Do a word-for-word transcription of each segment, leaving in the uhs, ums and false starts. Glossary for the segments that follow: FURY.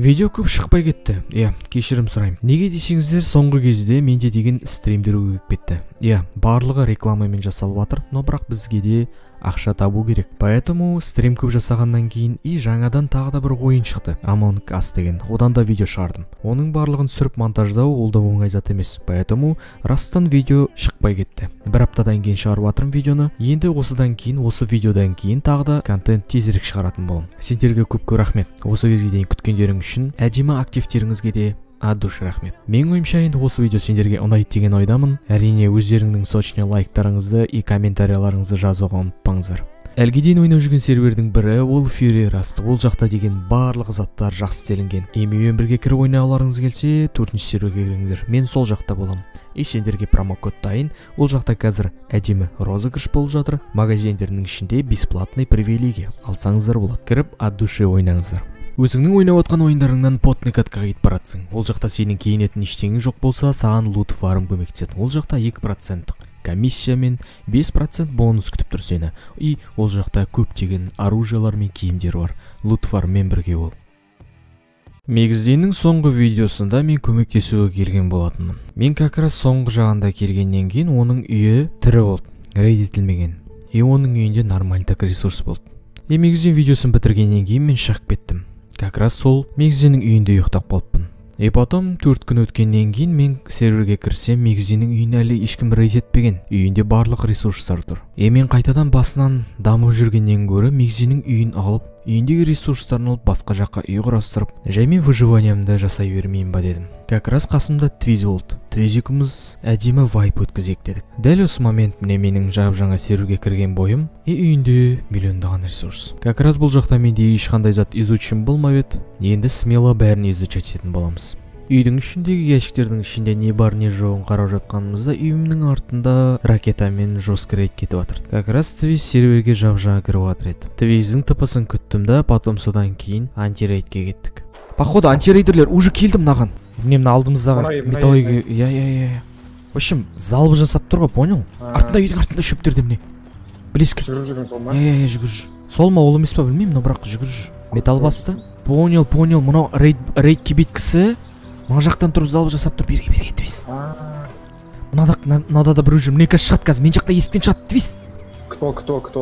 Видео көп шықпай кетті. Иә, кешірім сұрайым. Неге десеңіздер, соңғы кезде менде деген стримдер өтіп кетті. Иә, барлығы рекламамен жасалып жатыр, но бірақ бізге де ақша табу керек. Поэтому стрим көп жасағаннан кейін и жаңадан тағы да бір ойын шықты. Among Us деген. Одан да видео шығардым. Оның барлығын сүріп монтаждау ол да оңай зат емес. Поэтому растан видео шықпай кетті. Бір аптадан кейін шығарып жатырмын видеоны. Енді осыдан кейін, осы видеодан кейін тағы да контент тезірек шығаратын боламын. Сендерге көп-көп рахмет. Осы кезге дейін күткендерің үшін әдемі активтеріңізге де от души рахмет. Менің ойымша, енді осы видео сендерге ұнайды деген ойдамын. Әрине, өздеріңнің сочный лайктарыңызды и комментарияларыңызды жазуға ұмытпаңыздар. Әлгі дейін ойнау жүрген сервердің бірі ол Fury расты. Ол жақта деген барлық заттар жақсы телінген. Емеуен бірге кіріп ойнауларыңыз келсе, төртінші серверге келіңдер. Мен сол жақта боламын. И сендерге промокод дайын. Ол жақта қазір әдемі розыгрыш болып жатыр. Магазиндерінің ішінде бесплатный привилегия. Алсаңыздар болады. Кіріп от души ойнаңыздар. Өзіңнің ойнап отқан ойындарыңнан потный катқа кетіп баратсың. Ол жақта сенің кейінетін ештеңің жоқ болса, саған лут фарм көмектеседі. Ол жақта екі процент комиссия мен бес процент бонус күтіп тұр сені. И ол жақта көптеген оружиялар мен киімдер бар. Лут фарммен бірге бол. Мегізденнің соңғы видеосында мен көмектесуге келген болатынмын. Мен как раз соңғы жағында келгеннен кейін оның үйі тірі болды, рейдетілмеген. И оның үйінде нормальдік ресурс болды. И мегізден видеосын бітіргеннен кейін мен шығып кеттім. Как раз сол мегізденнің үйінде ұйықтап қалыппын. И потом төрт күн өткеннен кейін мен серверге кірсем, мегізденнің үйін әлі ешкім рейд етпеген. Үйінде барлық ресурстар тұр. И мен қайтадан басынан дамып жүргеннен гөрі мегізденнің үйін алып, үйіндегі ресурстарын алып басқа жаққа үй құрастырып, жаймен выживаниямды жасай бермейін ба дедім. Как раз қасымда Твиз болды. Твиз екеуміз әдемі вайп өткізейік дедік. Дәл осы момент міне менің жап жаңа серверге кірген бойым, и үйінде миллиондаған ресурс. Как раз бұл жақта менде ешқандай зат изучим болмап еді. Енді смело бәрін изучать ететін боламыз. Үйдің ішіндегі ящиктердің ішінде не бар не жоғын қарап жатқанымызда үйімнің артында ракета мен жесткий рейд кетіп жатыр. Как раз Твиз серверге жап жаңа кіріп жатыр еді. Твиздің тыпысын күттім да, потом содан кейін антирейдке кеттік. Походу антирейдерлер уже келді мынаған. Міне мына алдымыздағы металлургия. Я я я. В общем, залп жасап тұр ғой, понял? Артында үйдің артында шөптерде міне. Близко. Жүріп жүрген сол ма? Я я жүгір. Сол ма ол емес пе білмеймін, но бірақ жүгір. Металл басты. Понял, понял. Мынау рейд рейд кебет кісі. Мына жақтан тұрып залып жасап тұр, берге берге Твиз. Мынада да бір уже міне қазір шығады, қазір мен жақта есіктен шығады Твиз. Кто, кто, кто?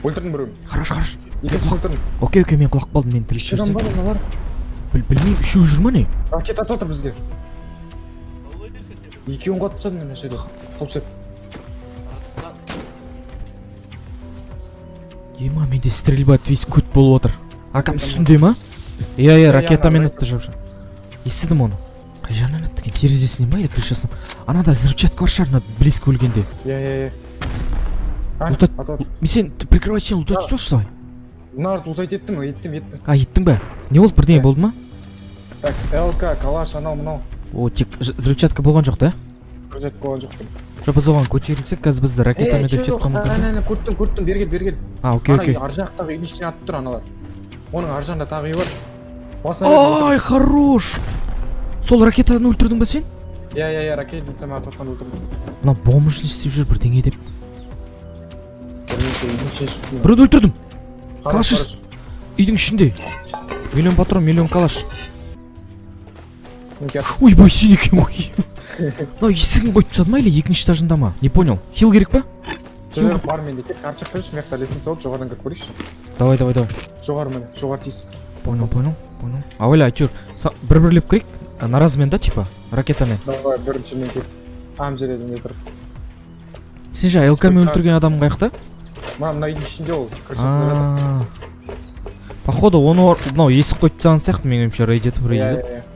Өлтірдің біреуін. Хорош, хорош. Екінші өлтірдің. Окей, окей, мен құлақ болдым, мен тіліс жүрсек. Білмеймін, үшеуі жүр ма не? Ракет атып отыр бізге. Екеуін қатып жатыр мен әшейді. Қауіпсеп. Ема, менде стрельба Твиз көт болып отыр. Акам үстінде ма? Иә, иә, ракетамен атты жап-жап. Естідім оны. Қай жағынан атты екен? Терезесінен ба или крышасынан? Анада взрывчатка бар шығар, близко өлгенде. Иә, иә, иә. Мен сен прикрывать сен лутать істеп жатсың ғой. Мына арты лутать еттім, еттім, еттім. А, еттің ба? Не болды, бірдеңе болды ма? Так, ЛК, калаш, анау, мынау. О, тек взрывчатка болған жоқ, да? Взрывчатка болған жоқ. Жапазоған көтерілсек, қазір бізді ракетамен дөптеп қамын көрді. Әне, көрттің, көрттің, бергел, бергел. А, окей, окей. Ана, ар жақтағы үйдің ішіне атып тұр аналар. Оның ар жағында тағы үй бар. Ай, хорош! Сол ракетадан өлтірдің бе сен? Иә, иә, иә, ракетадан сәме ататқан өлтірдің. Мына бомж не істеп жүр бірдеңе деп. Біреуді өлтірдім. Калашист. Үйдің ішінде. Миллион патрон, миллион калаш. Ой, бай, сен екен ғой. Но есігін қойып тұсады ма, или екінші стажында ма? Не понял. Хил керек па? Хил бар менде. Кек арчық тұрыш, мекта лесін салып, жоғардан кіріп көрейші. Давай, давай, давай. Жоғар мен, жоғар тиісі. Понял, понял, понял. Ауэлі, айтыр, бір-бірлеп көрек, наразымен да, типа, ракетамен. Давай, бірінші мен кеп. Ам жереді, не тұрып. Сен жа, ЛК-мен өлтірген адамын қайықта? Ма, мына үйдің ішінде ол, кіршесіне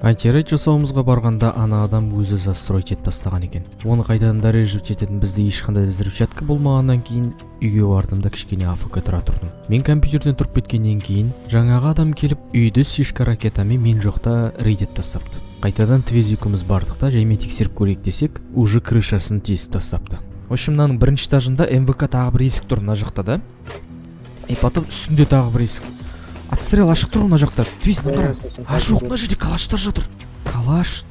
Антирейд жасауымызға барғанда ана адам өзі застроить етіп тастаған екен. Оны қайтадан да режіп ететін бізді ешқандай взрывчатка болмағаннан кейін үйге бардым да кішкене афк тұра тұрдым. Мен компьютерден тұрып кеткеннен кейін жаңағы адам келіп үйді сишка ракетамен мен жоқта рейд етіп тастапты. Қайтадан Твиз екеуміз бардық та жаймен тексеріп көрейік десек, уже крышасын тесіп тастапты. Ошымнаның бірінші этажында МВК тағы бір есік тұр мына жақта да. И потом үстінде тағы бір есік. Отстрел ашық тұр мына жақта. Твиз, қара. А жоқ, мына жерде калаштар жатыр. Калаш.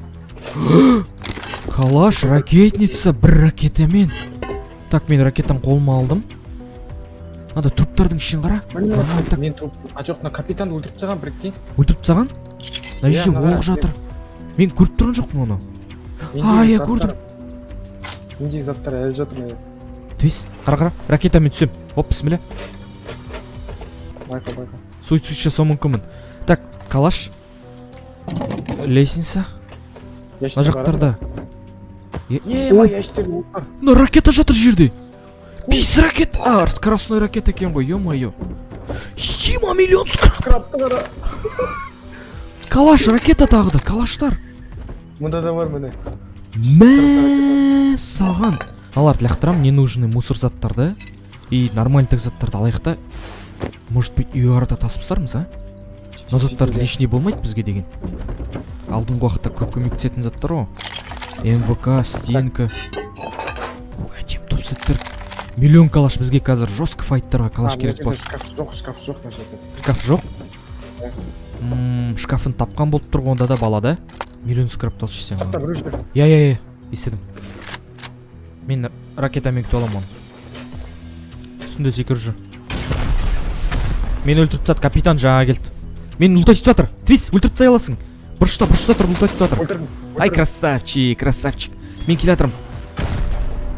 Калаш ракетница бір ракетамен. Так, мен ракетам қолыма алдым. ана труптордун ишин кара. Мен труп, а жок, капитанды өлтүрүп тастаган бирки. Өлтүрүп тастаган? Мына же оок жатыр. Мен көрүп турган жокмун ону. А, я көрдүм. Эмне заттар эле жатыр мен. Түз, кара-кара, ракета мен түзөм. Оп, бисмилла. Байка, байка. Суйцуй жасоо мүмкүнмүн. Так, калаш. Лестница. Мына жактарда. Ой, ящиктер. Мына ракета жатыр жерде. Бес ракет! А, скоростной ракет экен ғой, ё-моё. Жиырма миллион скраптар. Калаш, ракета тағы да, калаштар. Мында да бар міне. Мә саған. Аларды лақтырам, ненужный мусор заттарды и нормальдік заттарды алайықта. Может быть, үй-арада таспысармыз, а? Но заттар лишний болмайды бізге деген. Алдыңғы уақытта көп көмектесетін заттар о. МВК, стенка. Әдем топ заттар. Миллион калаш бізге қазір жесткі файттарға калаш керек бар. Шкаф жоқ, шкаф жоқ. Шкаф жоқ? Шкафын тапқан болып тұрғы, онда да балада. Миллион скрап толшысен. Сақта бір үшті. Я-я-я, естедім. Мен ракетамен күті олам оны. Үстінде зекір жүр. Мен өлтіріп сат, капитан жаңа келді. Мен ұлтай сүті атыр. Твис, өлтіріп сай аласың. Бұрышта, бұрышта тұр, ұлтай сүті атыр. Ай, красавчик, красавчик. Мен келе атырым.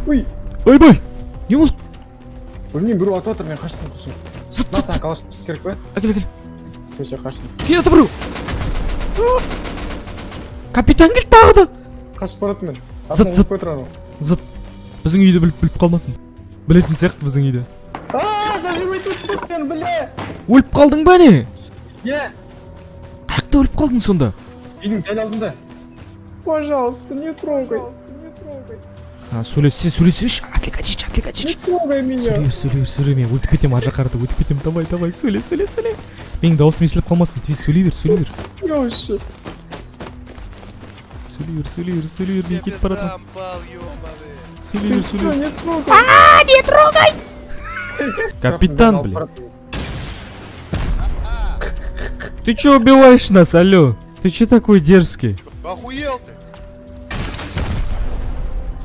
Ой, ой-бой. Не ол? Білмейм, біру ату атыр, мен қаштым құсын. Сұт, сұт. Маса, қалашын керек бай? Әкел, әкел. Сөйсе, қаштым. Кейін аты біру. Капитан келді тағы да. Қашып барады мен. Зыт, зыт. Зыт. Біздің үйді біліп қалмасын. Білетін сияқты біздің үйді. Ааа, зажым өйтіп сұт мен, біле. Өліп қалдың ба не? Е. Қақты өліп қалдың сонда? Үйдің дәл алдында. Пожалуйста, не трогай. Сөйлесен, сөйлесеш, атликачич, атликачич. Не трогай меня. Сөйлер, сөйлер, сөйлер, мен өтіп кетем, ажа қарды өтіп кетем, давай, давай, сөйле, сөйле, сөйле. Менің дауысым есіліп қалмасын, твей, сөйле бер, сөйле бер. Сөйле бер, сөйле бер, сөйле бер, мен кет баратым. Сөйле бер, сөйле бер. Ааа, не трогай! Капитан, бля. Ты че убиваешь нас, алло? Ты че такой дерзкий? Охуел ты!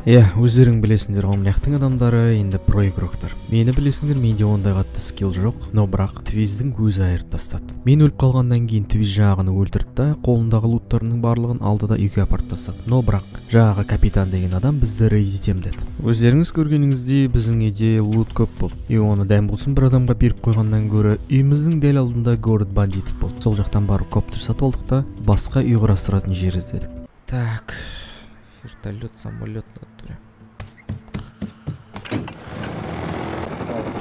Е, өздерің білесіңдер ғомляқтың адамдары енді проигроктар. Мені білесіңдер, менде ондай қатты скилл жоқ, но бірақ твиздің көзі айырып тастады. Мен өліп қалғаннан кейін твиз жағыны өлтірді да, қолындағы луттарының барлығын алды да үйге апарып тастады. Но бірақ жаға капитан деген адам бізді рейд етем деді. Өздеріңіз көргеніңіздей біздің үйде лут көп болды. И оны дәм болсын бір адамға беріп қойғаннан гөрі үйіміздің дәл алдында город бандитов болды. Сол жақтан барып коптер сатып алдық та басқа үй құрастыратын жер іздедік. Так. Вертолет, самолет натуре.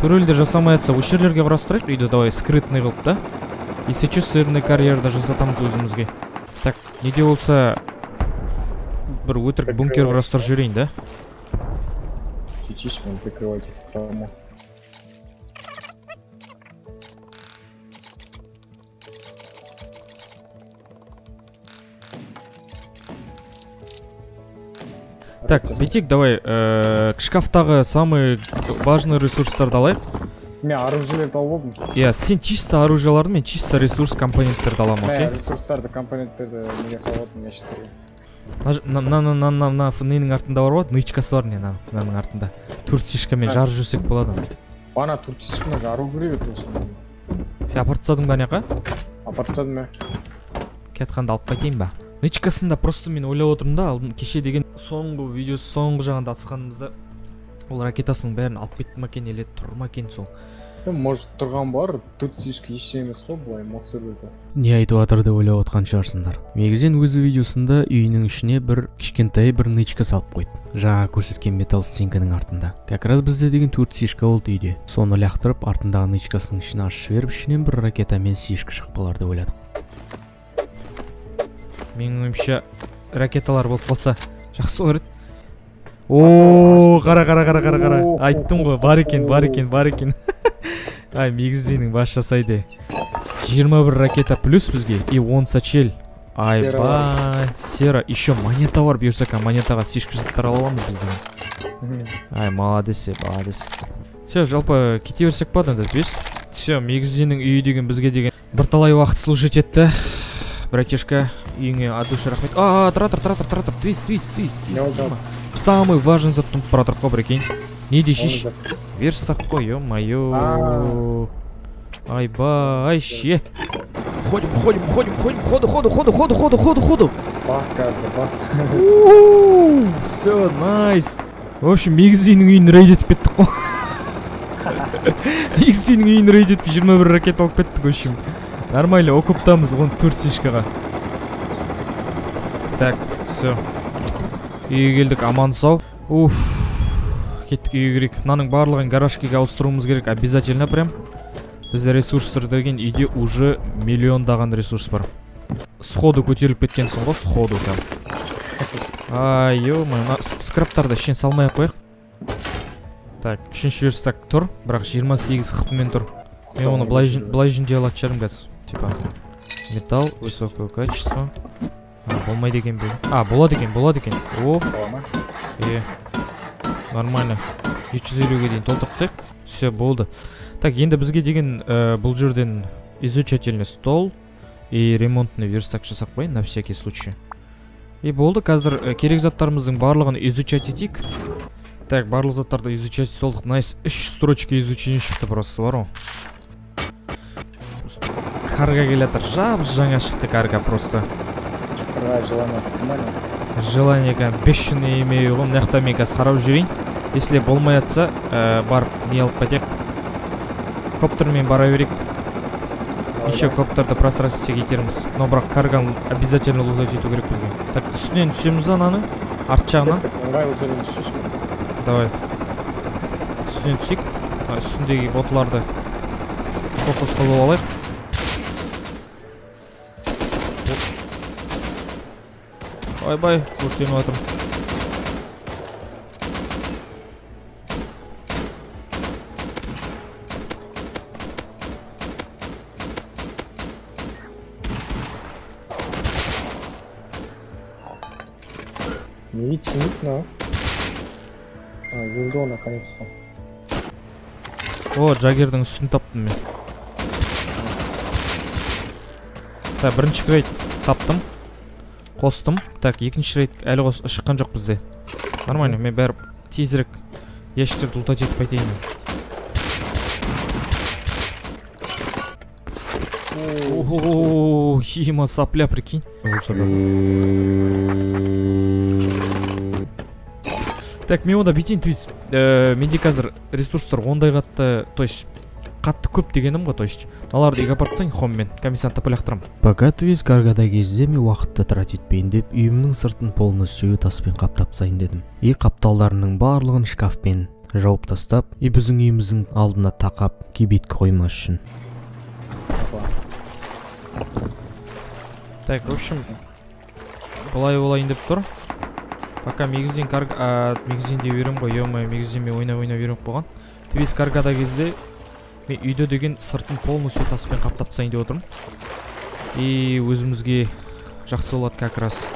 Турель даже самается. Ущерлерге врастырайық үйді, давай, скрытный қылып, да? И сейчас сырный карьер даже жасатамыз өзімізге. Так, неде болса бір өтірік бункер врастыр жүрейін, да? Сейчас вы прикрывайтесь краму. Так, битик, давай, к шкафтағы самый важный ресурстарды алайық. Мен оружиелерді алып алдым. Иә, сен чисто оружиелерді, мен чисто ресурс компоненттерді аламын, окей? Мен ресурстарды, компоненттерді неге салып алдым, мен шеттерге. На-на-на-на-на-на, ненің артында бар болады, нычкасы бар не, наның артында. Турцишкамен жарып жүрсек болады. Бана турцишкамен жару көріп өтіп. Сен апартсадың ба неқа? Апартсадым, ә. Кетқанды алып қайтайын ба? Нычкасында просто мен ойлап отырмын да, кеше деген соңғы видеосы соңғы жағында атысқанымызда ол ракетасының бәрін алып кетті макен, еле тұр макен сол. Может тұрған бар, төрт-ешкі еште емес қой, бұл эмоцияларды. Не айтып атыр деп ойлап отқан шығарсыңдар. Мегізен өзі видеосында үйінің ішіне бір кішкентай бір нычка салып қойды. Жаңа көрсеткен металл стенканың артында. Как раз бізде деген төрт-ешкі болды үйде. Соны лақтырып, артындағы нычкасының ішін ашып беріп, ішінен бір ракетамен ешкі шықпаларды ойладық. Менің өмше ракеталар болып қалса жақсы өрет. Ооо, қара-қара-қара-қара-қара. Айттым ғой, бар екен, бар екен, бар екен. Ай, мегіздейінің бас жасайды. жиырма бір ракета плюс бізге и он сачел. Ай, бай, сера. Еще монета бар, бұйырсака, монетаға сишкі жаттар аламыз біздің. Ай, молодец, молодец. Все, жалпы, кете берсек бады, да, біз? Все, мегіздейінің үйі деген бізге деген бірталай уақыт служит етті. Братишка, ине от души рахмет. А, тратор, тратор, тратор, твист, твист, твист. Самый важный заттың, братор, кобрикин. Не дешиш. Версако, ё-моё. Ай-ба-ай-ще. Ходим, ходим, ходим, ходим, ходу, ходу, ходу, ходу, ходу, ходу, ходу. Паска, паска. Все, найс. В общем, X-Zing Rated пятько. X-Zing Rated жиырма бир ракет алып кеттік, в общем. Нормально, окуптамыз он төрт тишкаға. Так, все. Үйге келдік, аман сау. Уф. Кеттік үйге керек. Мынаның барлығын гаражкеге ауыстыруымыз керек, обязательно прям. Бізде ресурстар деген үйде уже миллиондаған ресурс бар. Сходу көтеріліп кеткенсің ғой, сходу там. Ай, ё-моё, скраптарды шен салмай қояқ. Так, үшінші верстак тұр, бірақ жиырма сегіз қыпымен тұр. Мен оны былай жүнде алат шарым қазір. Типа, металл, высокое качество. Болмайды екен бе. А, болады екен, болады екен. Оп. Е, нормально. жеті жүз елуге дейін толтырттық. Все, болды. Так, енді бізге деген бұл жерден изучательный стол и ремонтный верстак жасап қойын, на всякий случай. И болды, қазір керек заттарымыздың барлығын изучать етейік. Так, барлық заттарды изучать солдық. Найс, үш строчки изучение шықты просто бар. Карга келатыр, жап жаңа шықты карга просто. Желание ка бешеный имею ғой, мынақта мен қазір қарап жүрейін. Если болмай атса, барып не алып кетек. Коптермен бара берейік. Еще коптерді пространстве кетерміз. Но бірақ карганы обязательно лутать ету керек бізге. Так, үстінен түсеміз ананы, арт жағынан. Давай. Үстінен түсек. Үстіндегі ботларды фокус қылып алайық. Ай-бай, өртеніп атырмын. Да. А, винду наконец-то. О, Джаггердің үстін таптым мен. Так, бірінші рейд таптым. Қостым. Так, екінші рейд әлі қос шыққан жоқ бізде. Нормально, мен бәрі тезірек ящиктерді ұлтат етіп айтайын. О-о-о-о, ема сапля, прикинь. Так, мен онда бетейін, тез, менде қазір ресурстар ондай қатты, то есть, қатты көп дегенім ғой, то есть, аларды егапартсаң, хом мен, комиссантты пылақтырам. Пока тез каргада кезде мен уақытты тарат етпейін деп, үйімнің сыртын полностью таспен қаптапсайын дедім. И қапталдарының барлығын шкафпен жауып тастап, и біздің үйіміздің алдына тақап, кебетке қоймас үшін. Так, в общем, былай-олайын деп тұр. Пока мегізден карг... А, мегізденде берем ғой, ё-моё, мегізденме ойна-ойна береміп болған. Тез каргада кезде мен үйде деген сыртын полностью таспен қаптапсайын деп отырмын. И өзімізге жақсы болады как раз.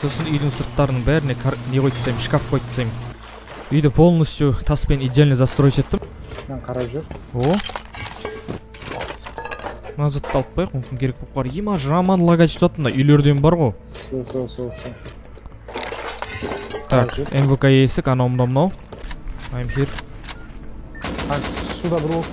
Сосын үйдің сырттарының бәріне не қойып тастаймын, шкаф қойып тастаймын. Үйді полностью таспен идеально застроить еттім. Мен қарап жүр. О. Мына затты алып қояйық, мүмкін керек болып бар. Ема жаман лагач тұтатында үйлерден бар ғой. Сол, сол, сол, сол. Так, МВК есік, анау мұнда мұнау. I'm here. Ай, суда бір ол.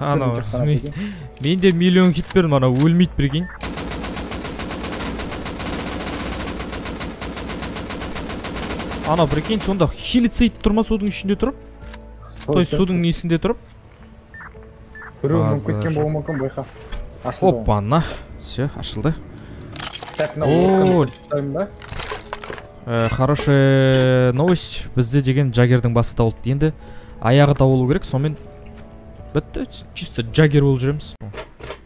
Анау, мен де миллион хит бердім, анау өлмейді бірген. Анау бірген, сонда хилицейт тұрма судың ішінде тұрып. Той судың несінде тұрып. Біреу мүмкіткен болу мүмкін бойқа. Оппана, все, ашылды. Хорошая новость, бізде деген Джаггердің басы тауылды. Енді аяғы тауылу керек, сонымен бітті, чисто Джаггер ол жүреміз.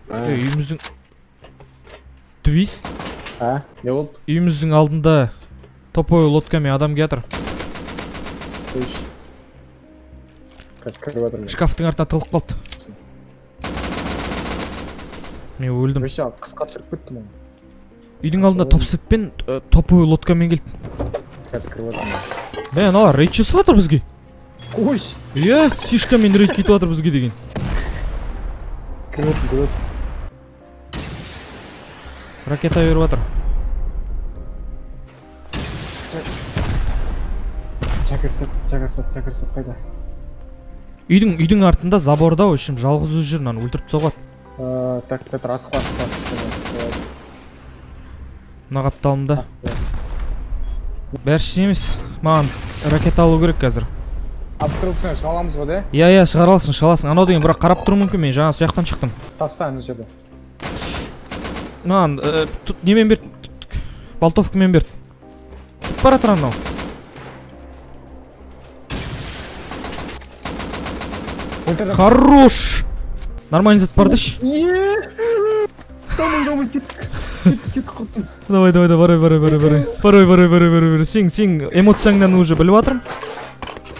Үйіміздің Твиз? Үйіміздің алдында топовый лодкамен адам келатыр. Шкафтың артына тығылып қалды. Мен өлдім. Қысқа түсіріп көттім оны. Үйдің алдында топсетпен, топы лодкамен келді. Қазір кіріп атыр. Мен алар рейд жасап атыр бізге. Қойш. Е, сишкамен рейд кетіп атыр бізге деген. Кіріп атыр, кіріп атыр. Ракета беріп атыр. Үйдің үйдің артында заборда өшім жалғыз өз жүрнан өлтіріп соғат. Так, Петр, асық басып басып. Нағапталымда. Бәрші емес, маған ракет алу керек қазір. Абстралсын, шығаламыз ғоды? Иә, иә, шығаралсын, шығаласын. Анау деген бірақ қарап тұру мүмкін мен, жаңа сұяқтан шықтым. Тастан жеді. Маған, немен берді? Балтовкі мен берді. Бара тұран ау. Хорош! Нормальный затпардыш? Давай, давай, давай, барай, барай, барай, барай. Барай, барай, барай, барай. Синг, синг. Эмоцияңнан уже біліп атырым.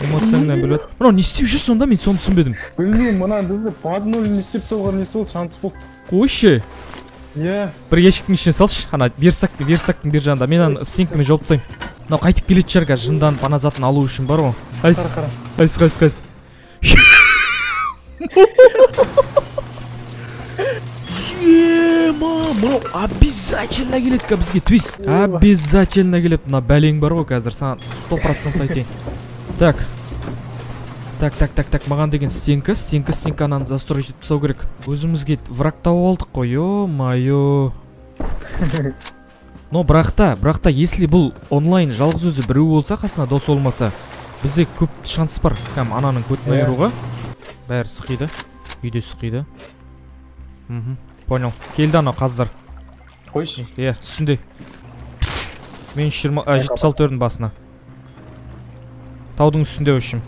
Эмоцияңнан біліп атырым. Бұрау, не істеу жүз сонда мен соны түсінбедім. Білмейм, мұнан бізді паднол не істеп соған не сол шанс болды. Қойшы. Бір ешіктің ішіне салшы. Ана, берсактың, берсактың бер жанда. Мен ана сингіме жолып тайым. Нау, қайтып келетші әрға жындан пана затын алу үшін бар о. Ее, мама, обязательно келет кабзге твист. Обязательно келет на бәлең бар ғой қазір, саған сто процент айтайын. Так. Так, так, так, так, маған деген стенка, стенка, стенканан застроить жасау керек. Өзімізге враг тауып алдық қой, ё-моё. Но бірақта, бірақта, если бұл онлайн жалғыз өзі біреу болса, қасына дос болмаса, бізде көп шанс бар. Кәм ананың көтіне айыруға. Бәрі сұқиды, үйде сұқиды. Понял, келді анау қаздар. Қойшы? Е, сүнде. Мен жетпіс алты өрдің басына. Таудың үстінде өшім.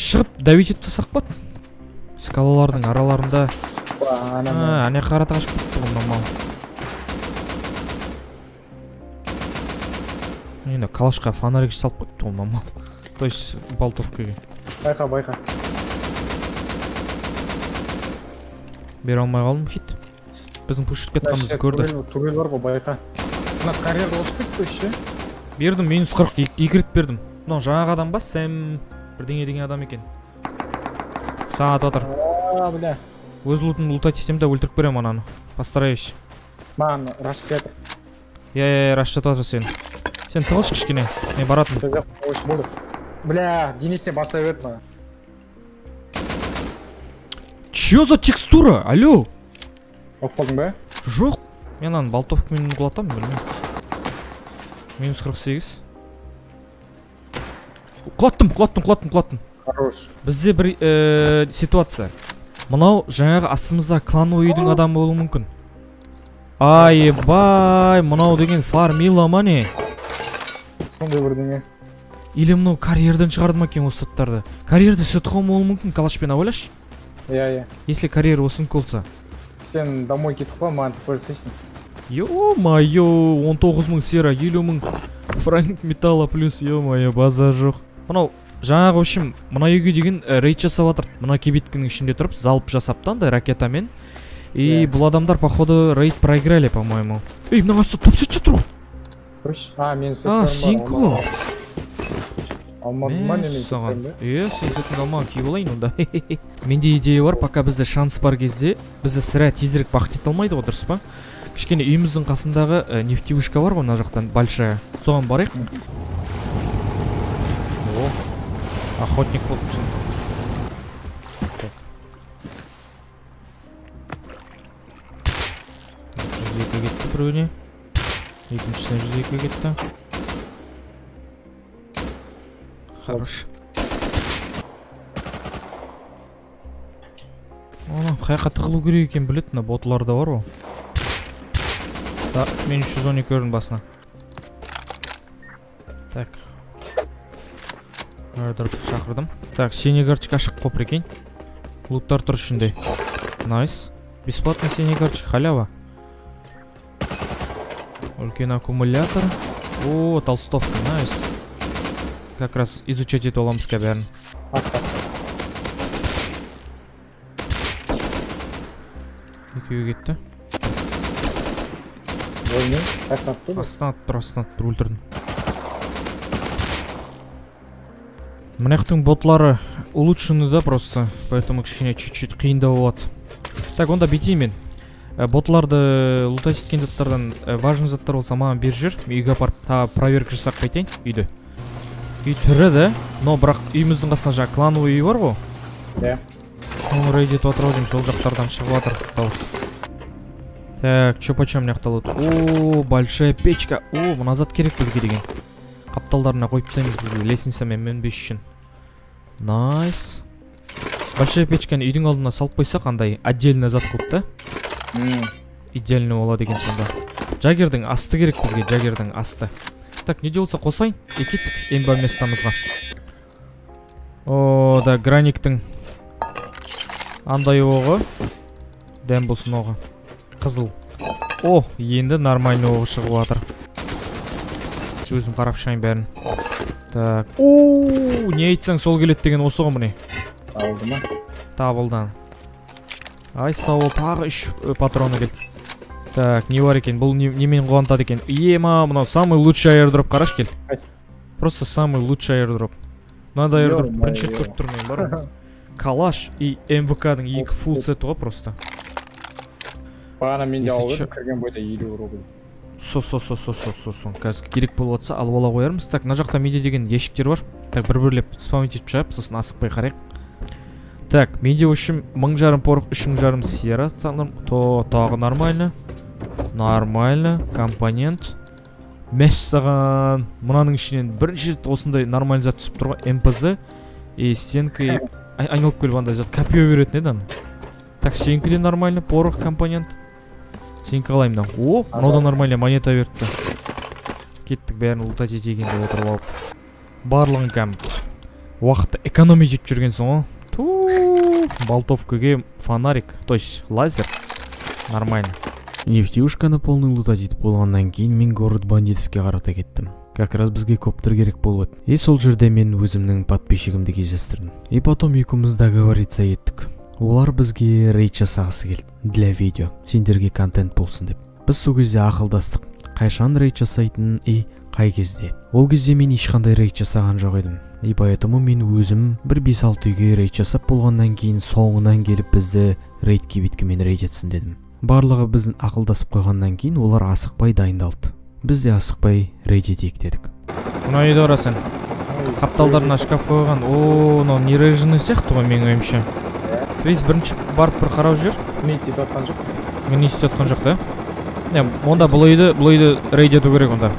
Шығып дәвет етті сақпат. Скалалардың араларында. Әне қарата қашып құттығым нормал. Енді калашқа фонарик салып құттығым нормал. То есть балтовкеге. Байқа, байқа. Бері алмай қалдым хит. Біздің пүшіп кетқанымызды көрді. Турел бар бұл байқа. Құна карьерді осы кетті үші? Бердім, минус қырық, екіріп бердім. Бұдан жаңағы адам ба, сәм бірдеңе деген адам екен. Саң атып атыр. Аа, біля. Өз лутын лутат етемді өлтіріп берем ананы. Постараюсь. Маған рашып жатыр. Е-е-е, рашып жатыр сен. Сен тығылшы кішкене. Мен баратын. Біля, денесіне баса берді. Че за текстура? Алло? Оқпалдың бе? Жоқ. Мен аны балтовк менің құлатам, білмейм. Минус қырық сегіз. Құлаттым, құлаттым, құлаттым, құлаттым. Хорош. Бізде бір ситуация. Мынау жаңағы астымызда клан ойдың адамы болу мүмкін. Айбай, мынау деген фармила ма не? Сондай бірдеңе. Или мынау карьерден шығардым екен осы саттарды. Карьерді сөтқауым болу мүмкін, калашпен ауылаш? Я-я. Если карьера осын колса. Сен домой кетіп қой, маған тұп көрсесін. Ё-моё, он тоғыз мың сера, елу мың франк металла плюс, ё-моё, базар жоқ. Мынау, жаңағы өшім, мына үйге деген рейд жасап атырды. Мына кебеткінің ішінде тұрып, залп жасаптан да ракетамен. И бұл адамдар, походу, рейд проиграли, по-моему. Эй, мына асты топ сетші тұру. А, мен сеттерім бар. Менде идея бар, пока бізді шанс бар кезде бізді сірә тезірек бақытет алмайды ғой, дұрыс па? Кішкене үйіміздің қасындағы нефтевышка бар ғой, мына жақтан большая. Соған барайық. Охотник болыпсың. жүз екіге кетті біреуіне. Екіншісіне жүз екіге кетті. Хорош. Оған қайқа тығылу керек екен білетін, ботларда бар о. Так, мен үш жүз он екі өрін басына. Так. Әрдіріп шақырдым. Так, сенегартчик ашық қопыр екен. Луттар тұр үшінде. Найс. Бесплатный сенегартчик, халява. Үлкен аккумулятор. О, толстовка, найс. Как раз изучать эту лампске, бәрін. Екеуі кетті. Астан аттыр, астан аттыр, өлтірдің. Мұнақтың ботлары улучшены да просто, поэтому кішкене чуть-чуть қиында болады. Так, онда бетеймен. ботларды лутать еткен заттардан важный заттар болса маған бер жүр. Үйге апарып та проверка жасап қайтайын үйді. Үй түрі де, но бірақ үйіміздің қасында жа клановый үй бар ғой. Да. Соны рейдетіп отырып отырмыз, сол жақтардан шығып жатыр дауыс. Так, что почем не ақталады? О, большая печка. О, мына зат керек бізге деген. Қапталдарына қойып тастаймыз бізге лестницамен мінбес үшін. Найс. Большая печканы үйдің алдына салып қойсақ қандай отдельный зат қылып та. Идеальный болады екен сонда. Жагердің асты керек бізге, жагердің асты. Так, не делся қосайын и кеттік ембе местамызға. О, да, граниктің андай оғы. Дәм болсын оғы. Қызыл. О, енді нормальный оғы шығып жатыр. Өзім қарап шығайын бәрін. Так. О, не айтсаң сол келеді деген осы ғой міне. Табылды ма? Табылдан. Ай, сауы тағы үш патроны келді. Так, не бар екен, бұл немен қуантады екен. Ема, мынау самый лучший аэродроп, қараш кел. Просто самый лучший аэродроп. Надо аэродроп бірінші көріп тұрмайын бар. Калаш и эм вэ ка-дың екі фул сеті ғой просто. Бағана менде алып кірген бойда елу рубль. Со-со-со-со-со-со-со. Қазір керек болып атса алып ала қоярмыз. Так, мына жақта менде деген ешіктер бар. Так, бір-бірлеп спаун етіп шығып, сосын асықпай қарайық. Так, менде үшін мың жарым порық, үш мың жарым сера санырым. То, тағы нормально. Нормально. Компонент. Мәш саған. Мұнаның ішінен бірінші жет осындай нормаль зат түсіп тұрға. эм пэ зэ. И стенка. Айналып көліп андай зат. Копия берет неден? Так, стенка де нормально. Порық, компонент. Стенка қалайым да. О, мынау да нормально. Монета берді. Кеттік бәрін ұлта жетеген де отырып алып. Барлығын кәм. Уақытта экономия жет жүргенсің о. Болтовка гейм, фонарик, то есть лазер. Нормально. Нефтеушканы полный лутадит болғаннан кейін мен город бандитовке қарата кеттім. Как раз бізге коптер керек болды. И сол жерде мен өзімнің подписчигімді кездестірдім. И потом екеуміз договориться еттік. Олар бізге рейд жасағысы келді. Для видео. Сендерге контент болсын деп. Біз сол кезде ақылдастық. Қайшан рейд жасайтынын и қай кезде. Ол кезде мен ешқандай рейд жасаған жоқ едім. И поэтому мен өзім бір бес алты үйге рейд жасап болғаннан кейін соңынан келіп бізді рейдке беткімен рейд етсін дедім. Барлығы біздің ақылдасып қойғаннан кейін олар асықпай дайындалды. Біз де асықпай рейд етейік дедік. Мына үйді қарасын. Қапталдарына шкаф қойған. О, мынау не режимі сияқты ғой менің ойымша. Біз бірінші барып бір қарап жүр. Мен істеп жатқан жоқ. Мен істеп жатқан жоқ та. Онда бұл үйді, бұл үйді рейд ету керек онда.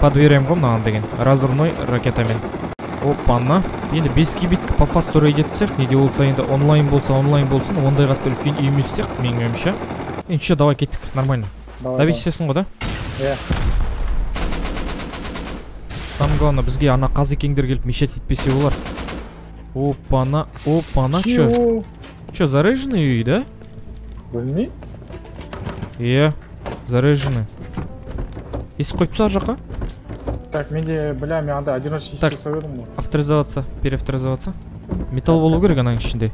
Подверем ғой мынаған деген. Разрывной ракетамен. Оппана. Енді беске беткі пафасты рейд етсек, неде болса енді онлайн болса, онлайн болсын, ондай қатты үлкен үйіміз сек, менің өмші. Енді ше, давай кеттік, нормально. Давай істесің ғой, да? Е. Самое главное, бізге ана қазы кеңдер келіп мешет етпесе олар. Оппана, оппана, че? Че, заряженный үй, да? Білмей? Е, заряженный. Ес қойыпса жаққа? Так, менде, бля, мен андай одиночный іске сәуедім ғой. Авторизоваться, переавторизоваться. Металл болу керек анаң ішінде.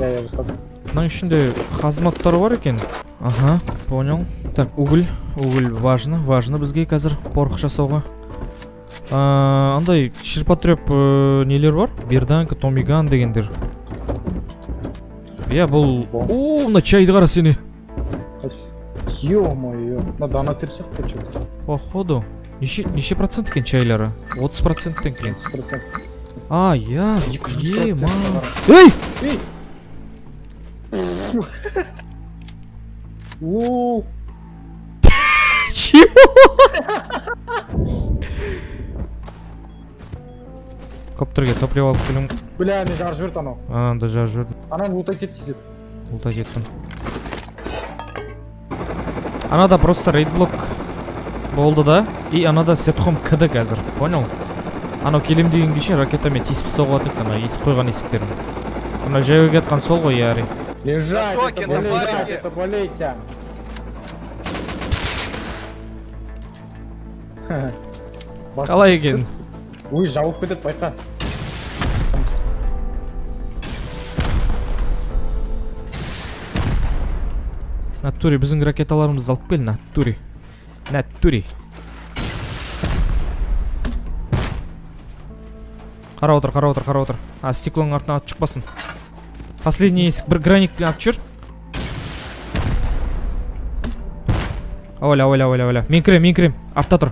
Я, я жасадым. Анаң ішінде қазматтар бар екен. Аха, понял. Так, уголь, уголь важно, важно бізге қазір порық жасауға. Андай ширпотреб нелер бар? Берданка, томиган дегендер. Я бұл... О, мына чайды қара сені. Ё-моё, надо анатырсақ көчеді. Походу. Неше процент екен чайлары? отыз процент екен. А, я, ема. Эй! Эй! Лол. Чего? Коптерге топливо алып келем. Бля, мен жар жіберді анау. А, да жар жіберді. Ананы лута кеттізеді. Лута кеттім. Анада просто рейдблок. Болды да, и анада сетхом кіді қазір, понял? Анау келем деген кеше ракетамен тесіп соғылады екен, ана есіп қойған есіктерін. Ана жайы кетқан сол ғой, яри. Лежать, это болейся, это болейся. Қалай екен? Ой, жауып кетеді, байқа. Натури, біздің ракеталарымызды алып кел, натури. Нәттүри. Қара отыр, қара отыр, қара отыр. А, стеклоның артынан аты шықпасын. Последний есік бір граникпен аты жүр. Оля, оля, оля, оля. Минкрем, минкрем. Автотур.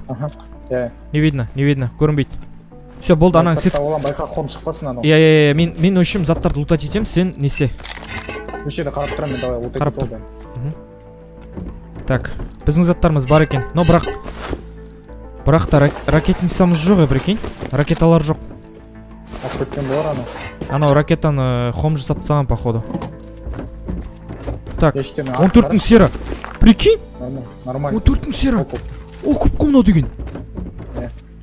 Не видно, не видно. Көрінбейді. Все, болды, анан сет. Я, я, я, мен, мен өшім заттарды лутат етем, сен несе. Өшеді қарап тұрам, мен давай лутат етем. Так, біздің заттарымыз бар екен. Но бірақ, бірақ та ракетнисамыз жоқ, прикинь. Ракеталар жоқ. Анау ракетаны хом жасап тастаған, походу. Так, он төрт мың сера. Прикинь? Нормально. он төрт мың сера. О, көпке мынау деген.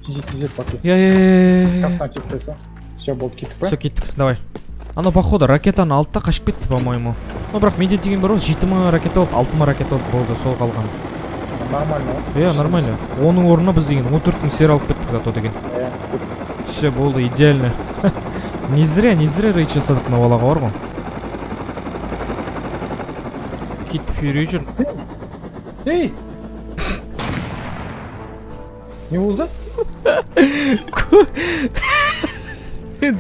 Тезет, тезет, паке. Шкафтан кестесі. Все, болды, кеттік пе? Все, кеттік, давай. Анау, походу, ракетаны алтыда қашып кетті, по-моему. Но бірақ менде деген бар, жеті мың ракета алып, алты мың ракета алып болды, сол қалған. Нормально. Е, нормально. Оның орнына біз деген он төрт мың сера алып кеттік зато деген. Все, болды, идеально. Не зря, не зря рейд жасадық на валаға бар ғой. Кит Фьюри жүр. Эй! Не болды?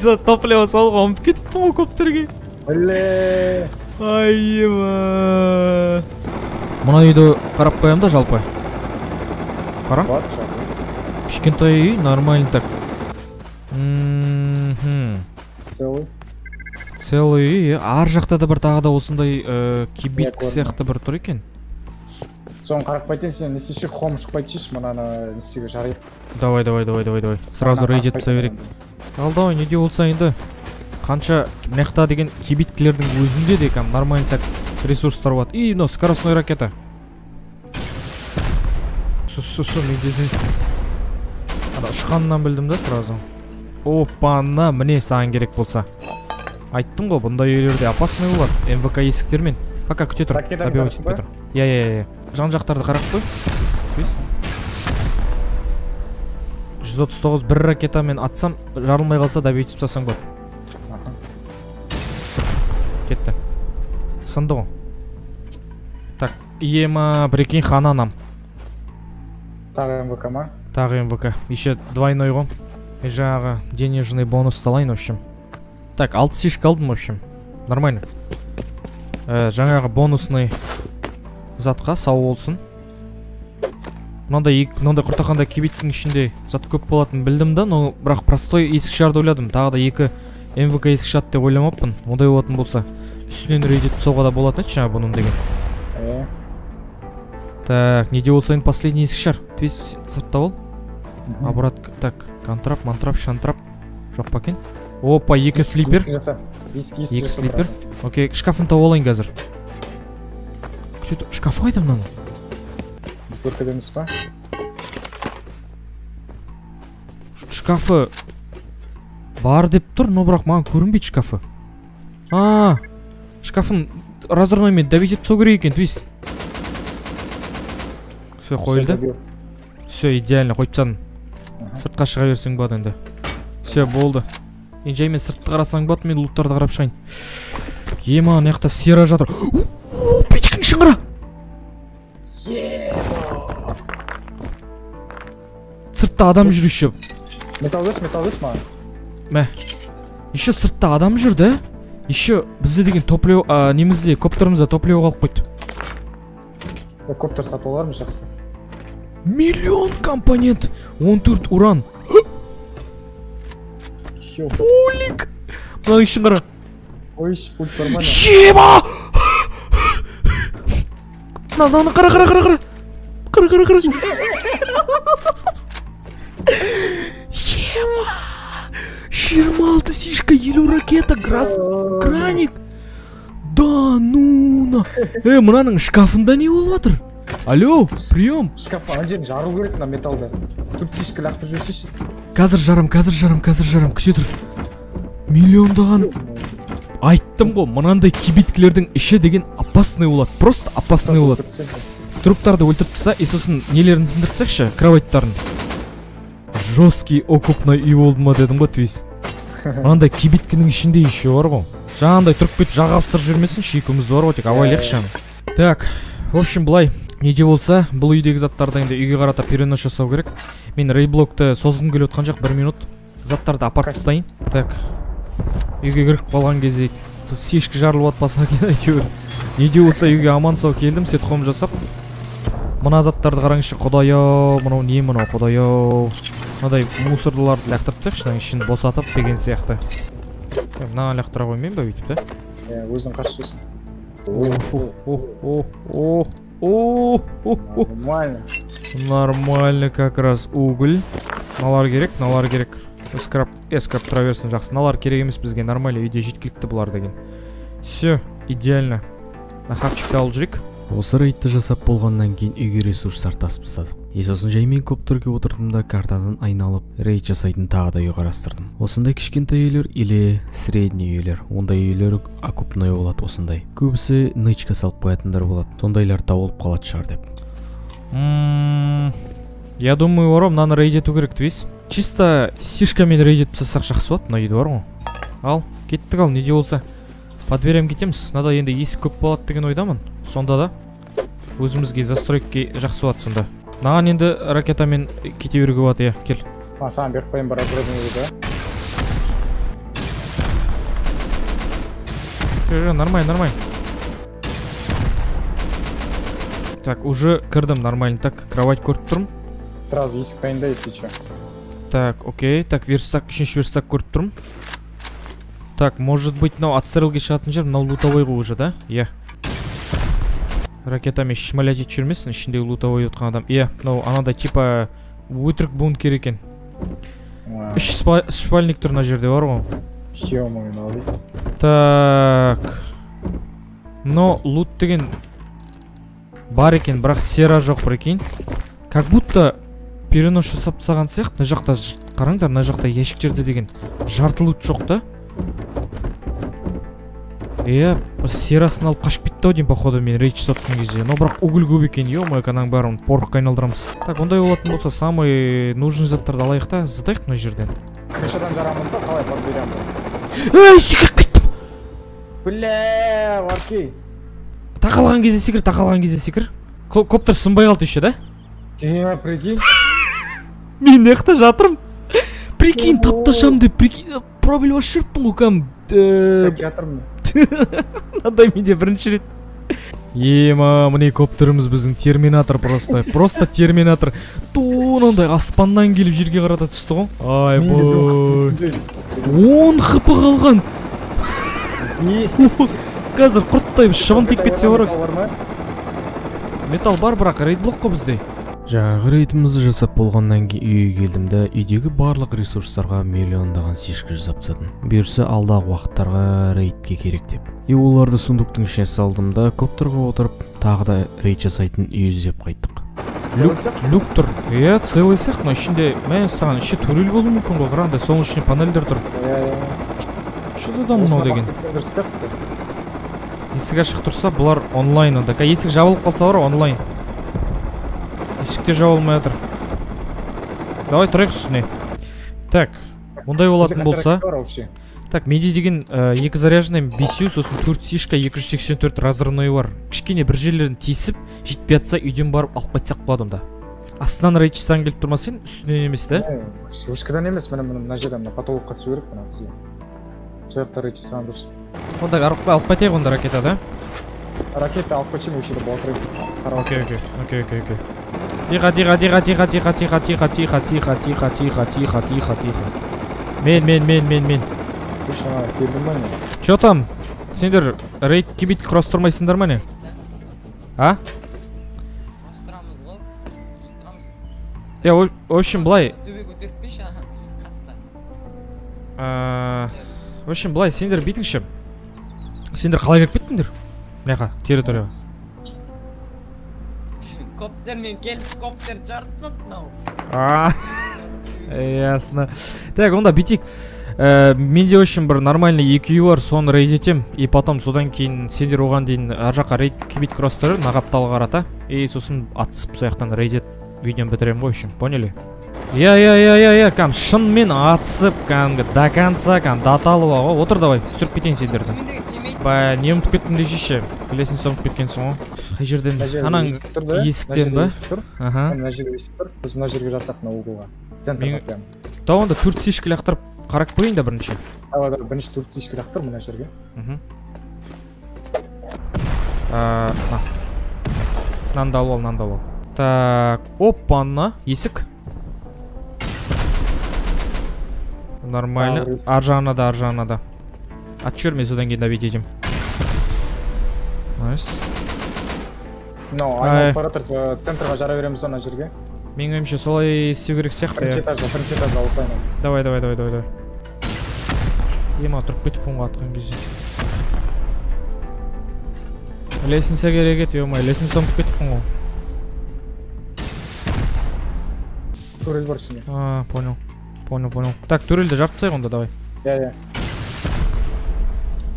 За топливо салға ұмыт кетіп бұл коптерге. Оле! Айема! Мұна үйді қарап қоям да жалпы. Қарам? Кішкентай үй, нормально так. Целый. Целый үй, ар жақта да бір тағы да осындай кибеткі сияқты бір тұр екен. Соң қарақ байтен сен несеше хом шық байтеш, мұнаны несеге жарайып. Давай, давай, давай, давай, давай. Сразу рейд етіп сәверек. Ал давай, неде олса енді. Қанша мекта деген кибиткілердің өзінде декам, нормально так ресурстар бат. И, но, скоростной ракета. Су-су-су, медеде. Шықанынан білдім да сразу. Опана, мне саған керек болса. Айттым ғой, бұндай үйлерде опасный олар. МВК есіктермен. Пока күте тұр, табиға өтіп байтыр. Я-я-я-я. Жан-жақтарды қарақ қой. жүз отыз тоғыз бір ракетамен атсам, жарылмай қалса да бейтіп сасаң бол. Кетті. Сынды ғой. Так, ема, брекин хана нам. Тағы МВК ма? Тағы МВК. Еще двойной ғой. Жағы денежный бонус талайын, в общем. Так, алты сишк алдым, в общем. Нормально. Жаңағы бонусный затқа сау олсын. Мынандай құртақанда кебеттің ішінде зат көп болатын білдім да, но бірақ простой есік шарды ойладым. Тағы да екі МВК есік шат деп ойламаппын. Ондай болатын болса, үстінен рейдетіп соғада болатын еді жаңа бұның деген. Так, неде болса енді последний есік шар. Твиз сыртта бол. Обрат, так, контрап, мантрап, шантрап. Жоқ па кен. Опа, екі слипер. Екі слипер. Окей, шкафын тау олайын қазір. Шкаф қайда мынаны? Зырқ едеміз ба? Шкафы бар деп тұр, но бірақ маған көрінбейді шкафы. Ааа, шкафын разорноймен давить етіп соғыр екен, твиз. Все, қойылды. Все, идеально, қойып садын. Сыртқа шыға берсең бады енді. Все, болды. Енжай мен сыртты қарасаң бады, мен луттарды қарап шайын. Ема, наяқта сера жатыр. Печкін шыңғыра! Сыртта адам жүр еще. Металл өш, металл өш маған. Мә. Еще сыртта адам жүрді. Еще бізде деген топлеу, немізде коптерімізде топлеу қалып қойды. Коптер сатып олар ма жақсы? Миллион компонент! он төрт уран! Олик! Маған шыңғыра! Ема! Наны, қара, қара, қара, қара! Қара, қара, қара! Ема! жиырма алты сишка, елу ракета, краник! Да нуна! Э, мынаның шкафында не ол батыр? Алло, прием! Шкафа, анжен жару көрет на металды. Тут сишка лақтыр жүрсейші. Қазір жарым, қазір жарым, қазір жарым, күшетір. Миллиондаған... Айттым ғой, мынандай кибиткілердің іші деген опасный олады, просто опасный олады. Труптарды өлтіріп қыса, и сосын нелерін сындыртсақшы, кроваттарын. Жесткий окопный үй болды ма дедім ғой, твиз. Мынандай кибиткінің ішінде еще бар ғой. Жаңандай тұрып кетіп жағап сыр жүрмесін, шикіміз бар ғой, тек авайлық шам. Так, в общем, былай, неде болса, бұл үйдегі заттарды енді үйге қарата перенош жасау керек. Мен рейблокты созғым келіп отқан жоқ, бір минут заттарды апарып тастайын. Так. Үйге кіріп қалған кезде сешкі жарылып атпаса екен әйтеуір. Неде болса үйге аман сау келдім, сетхом жасап. Мына заттарды қараңызшы, құдайау, мынау не мынау, құдайау. Мынадай мусорларды лақтырып тастайықшы, ішін босатып деген сияқты. Мына лақтыра қоймаймын ба бүйтіп та? Е, өзің қашсың. О-о-о-о-о-о-о-о. Нормально. Нормально как раз уголь. Налар керек, налар керек. Эскрап, эскрап траверсін жақсы. Налар керек емес бізге, нормально үйде жеткілікті бұлар деген. Все, идеально. Нахапчикті алып жүрек. Осы рейдті жасап болғаннан кейін үйге ресурстар тасып тастадық. Есосын жаймен көп түрге отырдымда картадан айналып рейд жасайтын тағы да үйғарастырдым. Осындай кішкентай үйлер или средний үйлер. Ондай үйлер окупной болады осындай. Көбісі нычка салып қоятындар болады. Сондайлар тауылып қалады шығар деп. Я думаю, вором на рейде тугрик весь. Чисто сишками рейдит псасах шахсот, но едварму. Ал, кеттік ал, не делался. Под дверям кетеміз, надо енді есі көп болады деген ойдамын. Сонда да. Өзімізге застройкке жақсы болады сонда. Наған енді ракетамен кете беруге болады, кел. А, сам беріп қойын бар разрядныйды, да? Нормально, нормально. Так, уже кірдім, нормально. Так, кровать көріп тұрмын. Сразу есік дайында, если че. Так, окей. Так, верстак, үшінші верстак көріп тұрмын. Так, может быть, но отстрелги шығатын жер, но лутовой уже, да? Я. Ракетами шмалять жүрмесін, ішінде лутовой отқан адам. Я, но анада типа өтірік бункер екен. Үш спальник тұр на жерде бар ғой. Так. Но лут деген бар екен, бірақ сера жоқ, прикинь. Как будто перенос жасап тастаған сияқты, мына жақта қараңдар, мына жақта ящиктерде деген жарты лут жоқ та. Е, серасын алып қашып кетті-ау дейм, походу, мен рейд жасатқан кезде. Но бірақ уголь көп екен, е-мое, канаң барын порыққа айналдырамыз. Так, ондай болатын болса, самый нужный заттарды алайық та, затайық мына жерден. Крышадан жарамыз ба, қалай подберемді? Эй, секіріп кеттім! Бля, варкей! Тақалған кезде секір, тақалған кезде секір. Коптер сынбай алды еще, да? Е, прикинь. Мен нехта жатырым. Прикинь, тапташам деп, прикинь. Пробель вас шырппын ұқам. Так жатырым. Надай менде бірінші рет. Ема, міне коптеріміз біздің терминатор просто. Просто терминатор. Тон ондай аспаннан келіп жерге қарата түсті ғой. Ай, бой. он хп қалған. Қазір құрттай шыбын тек кетсе барық. Металл бар, бірақ рейд-блок қо біздей. Жаңағы рейтімізді жасап болғаннан кейін үйге келдім да, үйдегі барлық ресурстарға миллиондаған сишкі жасап тастадым. Бұйырса алдағы уақыттарға рейдке керек деп. И оларды сундуктың ішіне салдым да, коптерға отырып, тағы да рейд жасайтын үй іздеп қайттық. Люк тұр. Иә, целый сақ, но ішінде мен саған іші төрел болуы мүмкін ғой, қырандай, соның ішіне панельдер тұр. Шыда да мынау деген. Есік ашық тұрса, бұлар онлайн онда. Есік жабылып қалса бар, онлайн. Есікте жабылмай жатыр. Давай тұрайық үстіне. Так, ондай болатын болса. Так, менде деген екі заряженный бесеу, сосын төрт сишка, екі жүз сексен төрт разрывной бар. Кішкене бір жерлерін тесіп, жетпей жатса үйден барып алып қайтсақ болады онда. Астынан рейд жасаң келіп тұрмасын, үстінен емес те? Өшкідан емес, міне мына жерде мына потолыққа түсу керек мына бізге. Сояқта рейд жасаған дұрыс. Онда алып қайтайық онда ракета, да? Ракета алып қайтайым өшеді болатырайым. Окей, окей, окей, окей, окей. Тихо, тихо, тихо, тихо, тихо, тихо, тихо, тихо, тихо, тихо, тихо, тихо, тихо, тихо. Мен, мен, мен, мен, мен. Че там? Сендер рейд кибит кросс тұрмайсыңдар ма не? А? Е, в общем, былай. В общем, былай, сендер битіңші. Сендер қалай кіріп кеттіңдер? Мынаяққа, территорияға. Коптермен келіп, коптер жарты сатынау. Ааа, ясно. Так, онда битик. Менде өшін бір нормальный екі үй бар, соны рейдетем. И потом содан кейін сендер оған дейін аржақа рейд кибит кросстары нағапталы қарата. И сосын атысып сояқтан рейдет видеом бітірем ғой үшін, поняли? Я-я-я-я-я, кам, шынмен атысып, камғы, до конца, кам, даталыва, о, отыр давай, түсіріп кетейін сендерді. Бай, не ұмытып кеттім дей жеше, білесін соңып кеткенсің о. Қай жерден, анаң есіктен ба? Мына жерде есік тұр, біз мына жерге жасақ мына углға. Центрға прям. Тау онда төрт сишкі лақтырып, қарап қойын да бірінші. Ала, бірінші төрт сишкі лақтыр мына жерге. Нанда алу ал, нанда алу ал. Так, опа-на, есик. Нормально. Аржана да, аржана да. Atchirmezdan keyin davit edim. Nice. No, ayol operator sentrga jaraveramiz ana yerga. Menga hamisha solay isteu kerak sexda. Birinchi etajda, birinchi etajda o'sayman. Davay, davay, davay, davay. Yema turib ketib bunga atgan kezi. Lessonsa kerak edi, yo'q, lessonsam ketib bunga. Turil borsin. Ah, понял. Понял, понял. Так, turilda jarib tasay onda, davay. Ya, ya.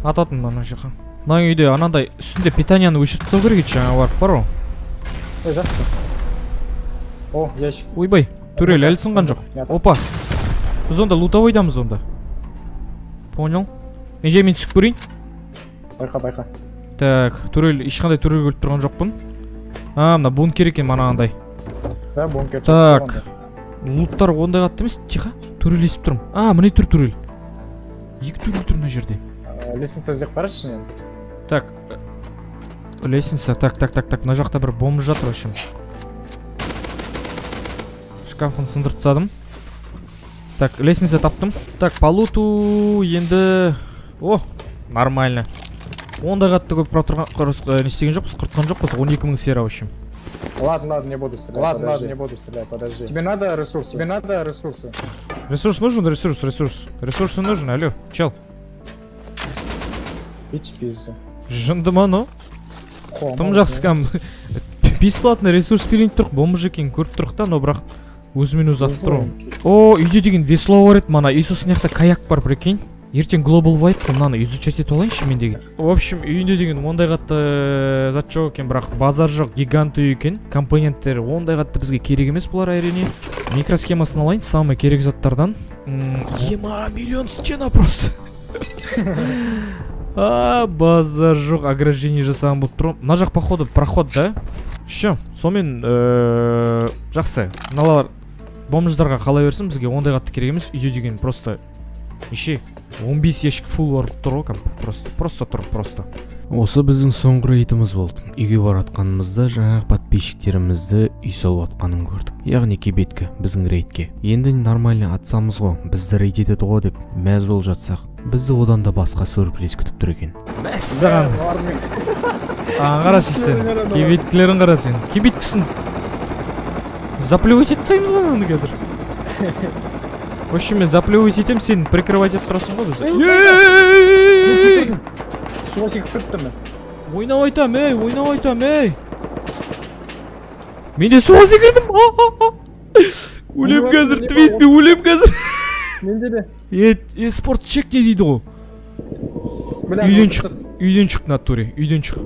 Ататын мына жаққа. Мына үйде анандай үстінде питанияны өшіріп тастау керек екен, жаңа барып бару. Е, жақсы. О, ящик. Ойбай, турель әлі сынған жоқ. Опа. Біз онда лутовойдамыз онда. Понял. Мен жемен түсіп көрейін. Байқа, байқа. Так, турель, ешқандай турель өліп тұрған жоқпын. А, мына бункер екен манағандай. Да, бункер. Так. Луттар ондай қатты емес, тихо. Турель есіп тұрмын. А, міне тұр турель. Екі турель тұр мына жерде. Лестница здесь парашни. Так. Лестница. Так, так, так, так. Нажах табр бомж отрощим. Шкаф он сындырып тастадым. Так, лестница таптым. Так, полуту енді. О, нормально. Онда қатты көп протырған, не істеген жоқпыз, құртқан жоқпыз. он екі мың сера, в общем. Ладно, ладно, не буду стрелять. Ладно, ладно, не буду стрелять. Подожди. Тебе надо ресурсы. Тебе надо ресурсы. Ресурс нужен, ресурс, ресурс. Ресурсы нужен, алло, чел. Жындыману. Тым жақсыкам. Бесплатный ресурс берейін тұрқ. Бомжы екен көріп тұрқ та, но бірақ өзімен өз атып тұрғым. О, үйде деген весло бар еді мана. Үйсі сынақта каяк бар бірекейін. Ертең Global White құмнаны изучать ет олайыншы мен деген. В общем, үйінде деген ондай қатты зат жоқ екен, бірақ базар жоқ, гигант үй екен. Компоненттер ондай қатты бізге керек емес бұлар әрине. Микросхемасын алайын, самый керек заттардан. Ема, миллион стена просто. А, базар жоқ, ограждение жасаған болып тұрмын. Мына жақ походу проход, да? Еще, сонымен жақсы. Мыналар бомждарға қала берсін, бізге ондай қатты керек емес. Үйде деген просто неше он бес ящик фул бар тұр, просто просто тұр, просто. Осы біздің соңғы рейдіміз болды. Үйге баратқанымызда жаңағы подписчиктерімізді үй салып жатқанын көрдік. Яғни кебеткі біздің рейдке. Енді нормально атсамыз ғой, бізді рейд етеді ғой деп мәз болып жатсақ, бізді одан да басқа сюрприз күтіп тұр екен. Мәссаған. Қарашы сен, кебеткілерін қара сен. Кебеткісін заплевать етсейміз ғой енді қазір. В общем, заплевать етем, сен прикрывать етіп тұрасың ғой бізді. Шуасик күттімі? Ойнау айтам, әй, ойнау айтам, әй! Мен де суасик кірдім! Өлем қазір, твиз бе, өлем қазір! Менде де? Е, спорт чек не дейді ғой? Үйден шық, үйден шық, натуре, үйден шық.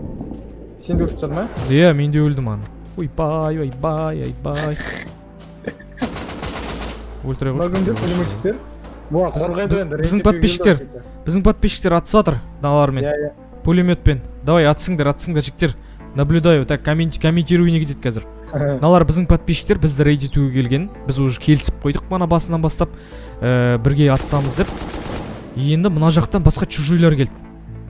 Сен де өліп сады ма? Е, мен де өлдім аны. Ой, бай, ой, бай, ой, бай. Өлтірай қош. Магымдер, өлімектер? Біздің подписчиктер, біздің подписчиктер атысатыр даналармен, пулеметпен. Давай атысыңдар, атысыңдар жіктер. Наблюдаю, так, комментируіне кетеді қазір. Даналар біздің подписчиктер бізді рейд етуге келген. Біз уже келісіп қойдық мана басынан бастап, бірге атысамыз деп. Енді мына жақтан басқа чужойлар келді.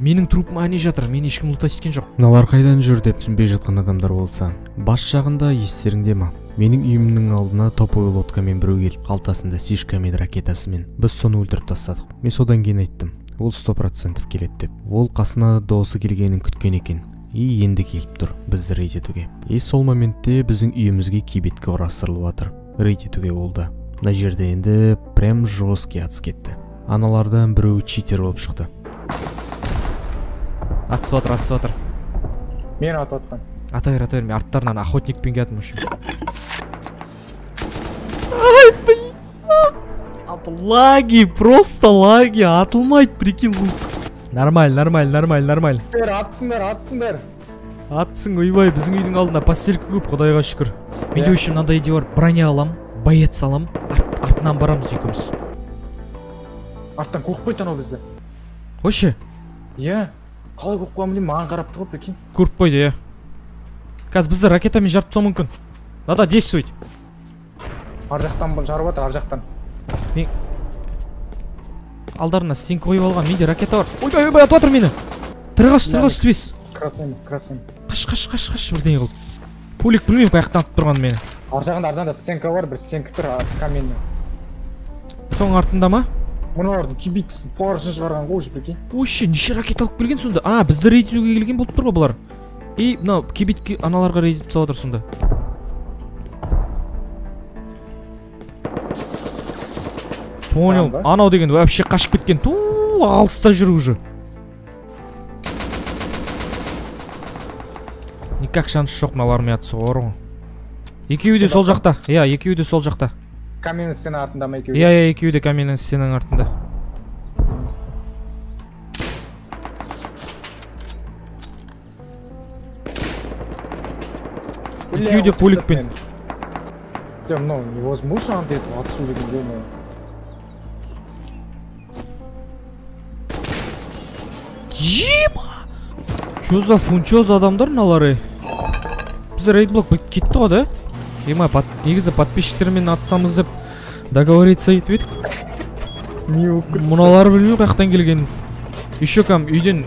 Менің трупым әне жатыр, мен ешкім лута жеткен жоқ. Мыналар қайдан жүр деп түсінбей жатқан адамдар болса, бас жағында естеріңде ма? Менің үйімнің алдына топовый лодкамен біреу келіп, қалтасында сишка мен ракетасымен. Біз соны өлтіріп тастадық. Мен содан кейін айттым, ол сто процентов келеді деп. Ол қасына досы келгенін күткен екен. И енді келіп тұр, бізді рейд етуге. И сол моментте біздің үйімізге кибитке орастырылып жатыр. Рейд етуге болды. Мына жерде енді прям жорсткий атыс кетті. Аналардан біреу читер болып шықты. Атсуатыр, атсуатыр. Мен атуатқан. Атайыр, атайыр, мен арттарынан охотник пен кәдім үшін. Ай, блин. Лаги, просто лаги. Атылмайды, прикинь, лук. Нормально, нормально, нормально, нормально. Атсыңдар, атсыңдар. Атсың, ойбай, біздің үйдің алдына пастелька көп, құдайға шүкір. Менде үшін мынандай идея бар, броня алам, боец алам, артынан барамыз екеуміз. Арттан қорқпайды анау бізді. Қойшы? Иә. Қалай көп қуам дейм, маған қарап тұрып, прикинь. Көріп қойды, е. Қазір бізді ракетамен жарып тұсау мүмкін. Надо действовать. Ар жақтан жарып атыр, ар жақтан. Мен... Алдарына сен қойып алған, менде ракета бар. Ой, ой, атып атыр мені. Тырғаш, тырғаш, түбес. Красный, красный. Қаш, қаш, қаш, қаш, бірден еғылып. Пулик білмеймін қаяқтан атып тұрған мені. Ар жағында ар жағында стенка бар, бір стенка тұр каменный. Соның артында ма? Мұналарды кибиксін поршын шығарған ғой жібеке. Ой, неше ракеталық келген сонда? А, бізді рейдизуге келген болып тұр ба бұлар? И мынау кибитке аналарға рейдизіп салатыр сонда. Понял, анау деген вообще қашып кеткен. Туу, алыста жүр уже. Никак шанс жоқ мыналармен атысуға. Екеуі де сол жақта. Иә, екеуі де сол жақта. Каменный стена артында ма екеуі? Иә, екеуі де каменный стенаның артында. Екеуі де пуликпен. Ну, невозможно андай атысуды деген. Жима! Чё за фунчоз адамдар налары? Біз рейдблок бұл кетті ғой, да? Ема, негізі подписчиктермен атысамыз деп договориться етіп едік. Мұналары білмей қаяқтан келген. Еще кам үйден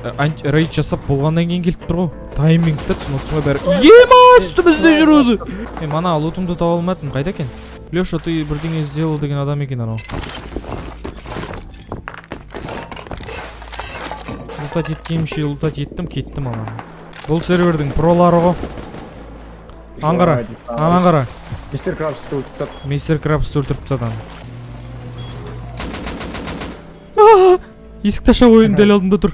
рейд жасап болғаннан кейін келіп тұр ғой. Таймингті түсінатсыңа бәрі. Ема, үстімізде жүр өзі! Е, мана лутымды тауа алмадым, қайда екен? Леша, ты бірдеңе сделал деген адам екен анау. Лутат еткенімше лутат еттім, кеттім ана. Бұл сервердің пролары ғой. Аңғара, аңғара. Мистер Крабсты өлтіріп сат. Мистер Крабсты өлтіріп сат аны. Есік таша ойын дәл алдында тұр.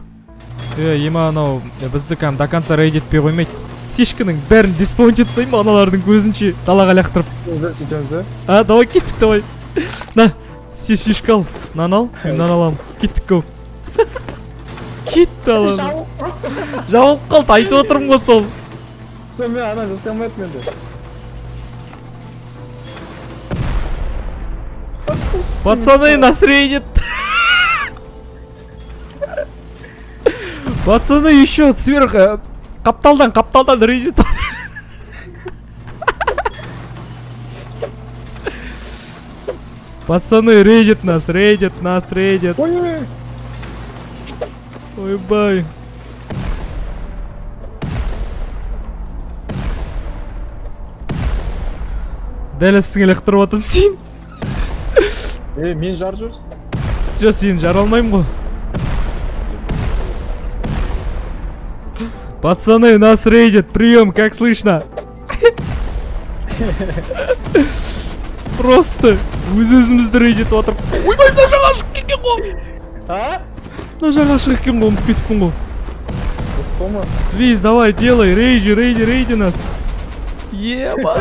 Ема анау, бізді кәм до конца рейд етпей қоймайды. Сешкінің бәрін диспаун жетсай ма аналардың көзінше далаға лақтырып. Өзір сетемізі? А, давай кеттік, давай. На, сешешкі ал. Нан ал, нан алам. Кеттік көу. Кетті алам. Жауып қалт, айтып отырым қос ол. Сон мен анан жасамай әтменді. Пацаны насредит. Пацаны еще сверх қапталдан қапталдан рейдит. Пацаны рейдит нас, рейдит нас, рейдит. Ой-бай. Дәл әсіңе лақтырып атым сен. Е, мен жар жүрсің? Жо, сен жар алмайым ғой. Пацаны, нас рейдит. Прием, как слышно? Просто өз-өзімізді рейдит отырып. Ой-бай, мына жағашық кекен ғой. А? Мына жағашық кекен ғой, ұмытып кетіппін ғой. Ұмытып қой. Твиз, давай, делай, рейди, рейди, рейди нас. Еба.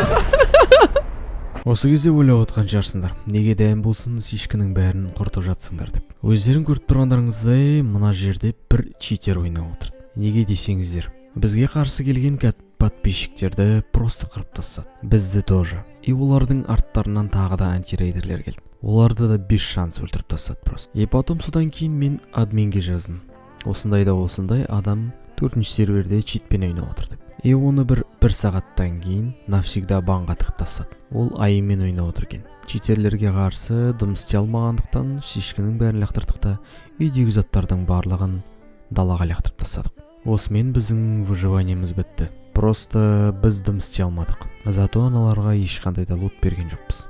Осы кезде ойлап отқан жарсыңдар, неге дайын болсын сишкінің бәрін құртып жатсыңдар деп. Өздерің көріп тұрғандарыңыздай, мына жерде бір читер ойнап отырды. Неге десеңіздер, бізге қарсы келген подписчиктерді просто қырып тастады. Бізді тоже. И олардың арттарынан тағы да антирейдерлер келді. Оларды да бес шанс өлтіріп тастады просто. И потом содан кейін мен админге жаздым. Осындай да осындай адам төртінші серверде читпен ойнап отырды. И оны бір сағаттан кейін навсегда банға тығып тастады. Ол айымен ойнап отырген. Читерлерге қарсы дымыс істей алмағандықтан шешкінің бәрін лақтырдық та үйдегі заттардың барлығын далаға лақтырып тастадық. Осымен біздің выживаниеміз бітті. Просто біз дымыс істей алмадық. Зато аналарға ешқандай да лут берген жоқпыз.